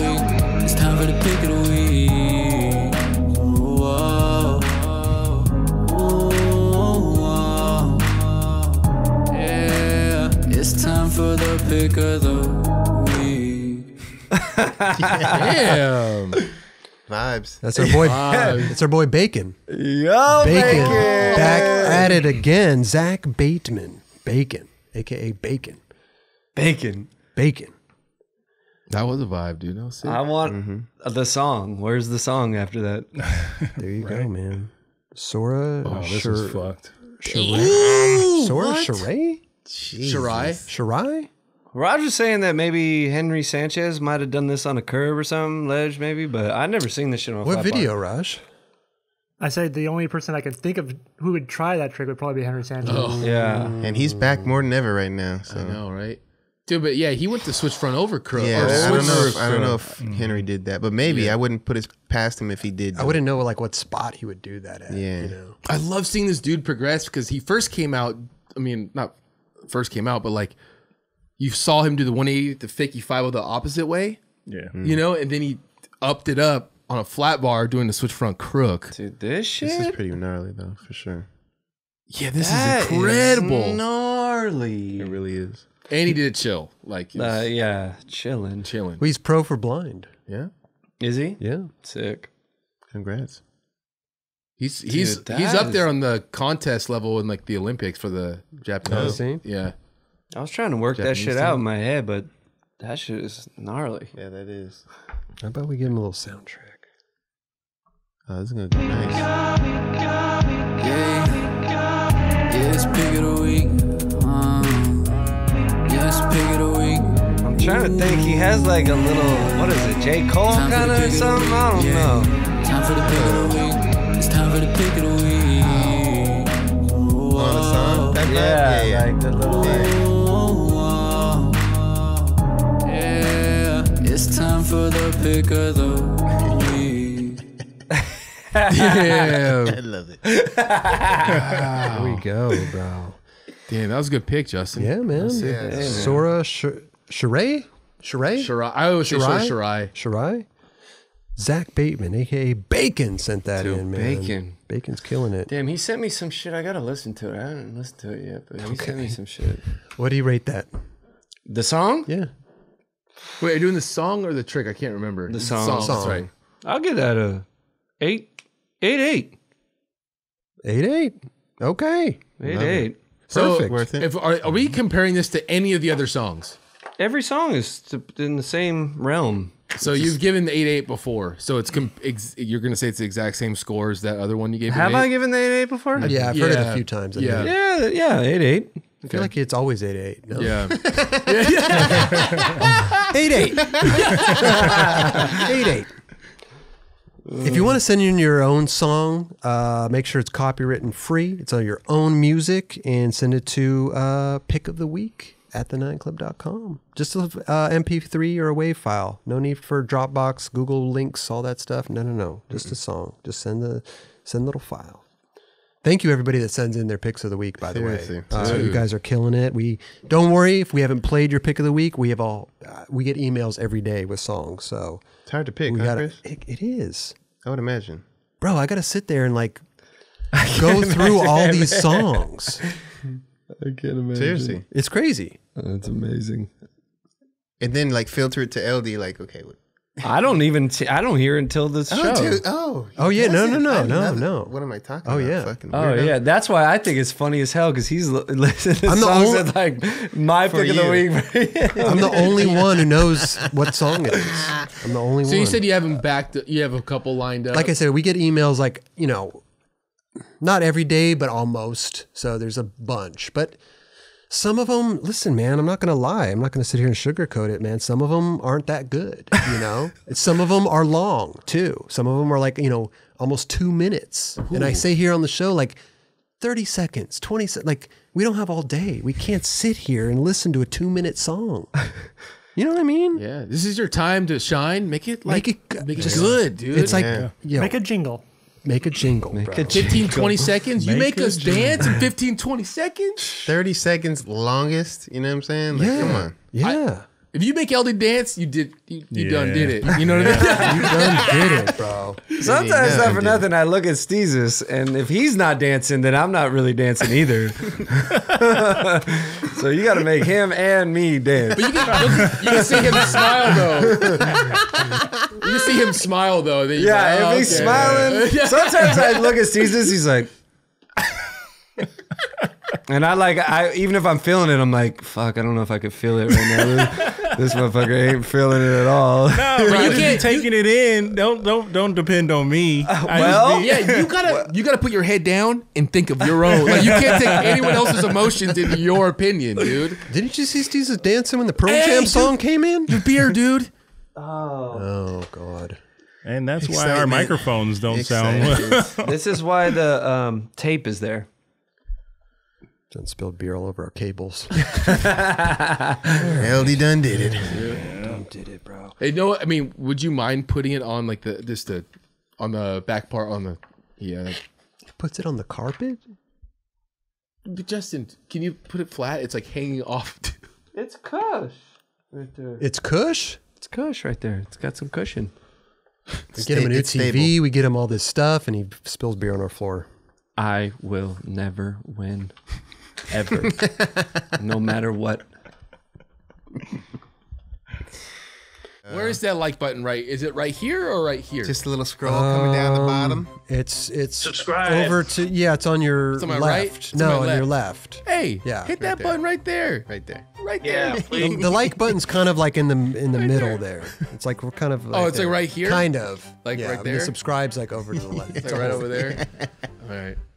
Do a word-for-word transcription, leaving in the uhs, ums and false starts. week. It's time for the pick of the week. Whoa. Whoa. Whoa. Yeah. It's time for the pick of the week. Damn. Vibes. That's our boy. It's our boy Bacon. Yo, Bacon. Bacon. Back at it again. Zach Bateman. Bacon, aka Bacon. Bacon. Bacon. That was a vibe, dude. That was sick. I want mm-hmm. the song. Where's the song after that? There you right. go, man. Sora. Oh, this Shir is fucked. Shirai. Sora Shirai. Shirai. Shirai. Roger's saying that maybe Henry Sanchez might have done this on a curb or some ledge, maybe, but I've never seen this shit on a What video, bar. Raj? I said the only person I can think of who would try that trick would probably be Henry Sanchez. Oh. Yeah. And he's back more than ever right now. So. I know, right? Dude, but yeah, he went to switch front over curb. Yeah, oh, I, don't know if, I don't know if Henry did that, but maybe yeah. I wouldn't put it past him if he did. I wouldn't know like what spot he would do that at. Yeah. You know? I love seeing this dude progress because he first came out, I mean, not first came out, but like, you saw him do the one eighty, the fakie five oh the opposite way. Yeah. Mm. You know, and then he upped it up on a flat bar doing the switch front crook. Dude, this shit? This is pretty gnarly, though, for sure. Yeah, this that is incredible. Is gnarly. It really is. And he did it chill. Like, was, uh, yeah, chilling. Chilling. Well, he's pro for blind. Yeah. Is he? Yeah. Sick. Congrats. He's he's Dude, he's up is... there on the contest level in like the Olympics for the Japanese team. Yeah. I was trying to work Japanese that shit team. out in my head, but that shit is gnarly. Yeah, that is. How about we give him a little soundtrack? Oh, this is going to be nice. Yeah, yeah, it's pick of the week. Um, yeah, it's pick of the week. I'm trying to think. He has like a little, what is it, J. Cole kind of or something? I don't yeah. know. Time for the pick of the week. It's time for the pick of the week. Oh. On the song? That yeah, yeah, like the little thing. It's time for the pick of the week. Yeah. I love it. Wow. There we go, bro. Damn, that was a good pick, Justin. Yeah, man. Yeah, yeah. Sora Shirai? Shirai? Shirai. I always say Sora Shirai. Shirai? Zach Bateman, a k a. Bacon, sent that Dude, in, man. Bacon. Bacon's killing it. Damn, he sent me some shit. I got to listen to it. I haven't listened to it yet, but okay. he sent me some shit. What do you rate that? The song? Yeah. Wait, are you doing the song or the trick? I can't remember. The song. song. That's right. I'll get that a eight, eight, eight, eight, eight. Okay, eight, Love eight. It. So Perfect. Worth it. If, are, are we comparing this to any of the other songs? Every song is in the same realm. So it's you've just, given the eight, eight before. So it's comp ex you're going to say it's the exact same score as that other one you gave. Have I given the eight, eight before? Yeah, I've yeah. heard it a few times. I yeah, think. yeah, yeah, eight, eight. I feel okay. like it's always eight eight. No? Yeah. eight eight. eight eight. If you want to send in your own song, uh, make sure it's copywritten free. It's on your own music and send it to uh, pick of the week at the nine club dot com. Just a uh, M P three or a WAV file. No need for Dropbox, Google links, all that stuff. No, no, no. Just mm-mm. a song. Just send the send a little file. Thank you, everybody that sends in their picks of the week, by the Seriously. way. Uh, you guys are killing it. We Don't worry if we haven't played your pick of the week. We have all uh, we get emails every day with songs. So it's hard to pick, huh, gotta, Chris? It, it is. I would imagine. Bro, I got to sit there and like go through all these songs. I can't imagine. Seriously. It's crazy. That's amazing. And then like filter it to Eldy, like, okay, what? I don't even, t I don't hear until this oh, show. Dude. Oh, oh yeah, no, no, no, no, no. What am I talking oh, about? Yeah. Fucking oh, yeah. Oh, yeah. That's why I think it's funny as hell because he's listening to I'm songs that like my pick you. of the week. I'm the only one who knows what song it is. I'm the only so one. So you said you have them back, to, you have a couple lined up. Like I said, we get emails like, you know, not every day, but almost. So there's a bunch, but some of them, listen, man, I'm not going to lie. I'm not going to sit here and sugarcoat it, man. Some of them aren't that good, you know? Some of them are long, too. Some of them are like, you know, almost two minutes. Ooh. And I say here on the show, like, thirty seconds, twenty seconds. Like, we don't have all day. We can't sit here and listen to a two-minute song. You know what I mean? Yeah. This is your time to shine. Make it, like, make it, make it just good, dude. It's like, yeah. you know, make a jingle. Make a jingle, make bro. A jingle. fifteen, twenty seconds. Make you make us jingle. dance in fifteen, twenty seconds? thirty seconds longest. You know what I'm saying? Like, yeah. Come on. Yeah. I, If you make Eldy dance, you did. You, you yeah. done did it. You know what I mean? You done did it, bro. Sometimes, not for nothing, I look at Steezus, and if he's not dancing, then I'm not really dancing either. So you got to make him and me dance. But you can, you can see him smile though. You can see him smile though. Then yeah, like, oh, if he's okay. smiling. Yeah. Sometimes I look at Steezus, he's like. And I like, I even if I'm feeling it, I'm like, fuck, I don't know if I could feel it right now. This motherfucker ain't feeling it at all. No, but you can't taking it in. Don't don't don't depend on me. Uh, well, yeah, you gotta well, you gotta put your head down and think of your own. Like you can't take anyone else's emotions into your opinion, dude. Didn't you see Steezus dancing when the Pearl hey, Jam song dude, came in? Your beer, dude. Oh. Oh God. And that's Excitement. why our microphones don't Excitement. sound well. This is why the um, tape is there. Done spilled beer all over our cables. Eldy done did it. Yeah. Done did it, bro. Hey, no, I mean, would you mind putting it on like the just the on the back part on the yeah? Puts it on the carpet. But Justin, can you put it flat? It's like hanging off. It's cush right there. It's cush. It's cush right there. It's got some cushion. We get him a new T V. Stable. We get him all this stuff, and he spills beer on our floor. I will never win. Ever. No matter what. Where is that like button, right? Is it right here or right here? Just a little scroll um, coming down the bottom. It's it's subscribe over to yeah, it's on your it's on my left. Right? It's no, on, my left. on your left. Hey, yeah, hit that right button right there. Right there. Right there. Yeah, the, the like button's kind of like in the in the right middle there. there. It's like we're kind of like Oh, it's there. like right here? Kind of. Like yeah, right there. The subscribe's like over to the left. It's like right over there. All right.